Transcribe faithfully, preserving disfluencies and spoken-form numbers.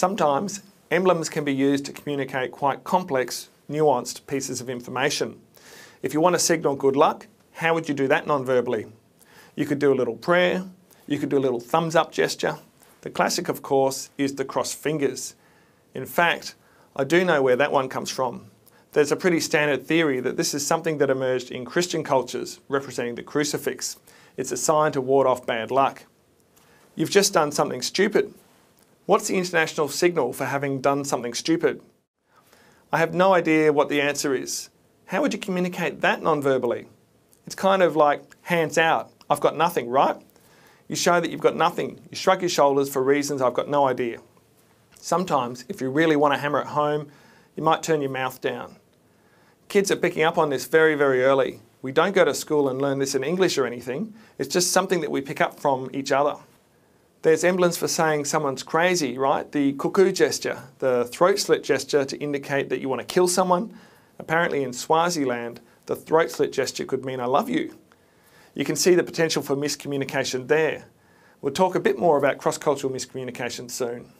Sometimes emblems can be used to communicate quite complex, nuanced pieces of information. If you want to signal good luck, how would you do that non-verbally? You could do a little prayer, you could do a little thumbs up gesture. The classic, of course, is the crossed fingers. In fact, I do know where that one comes from. There's a pretty standard theory that this is something that emerged in Christian cultures, representing the crucifix. It's a sign to ward off bad luck. You've just done something stupid. What's the international signal for having done something stupid? I have no idea what the answer is. How would you communicate that non-verbally? It's kind of like, hands out, I've got nothing, right? You show that you've got nothing. You shrug your shoulders for reasons I've got no idea. Sometimes, if you really want to hammer it home, you might turn your mouth down. Kids are picking up on this very, very early. We don't go to school and learn this in English or anything. It's just something that we pick up from each other. There's emblems for saying someone's crazy, right? The cuckoo gesture, the throat slit gesture to indicate that you want to kill someone. Apparently in Swaziland, the throat slit gesture could mean I love you. You can see the potential for miscommunication there. We'll talk a bit more about cross-cultural miscommunication soon.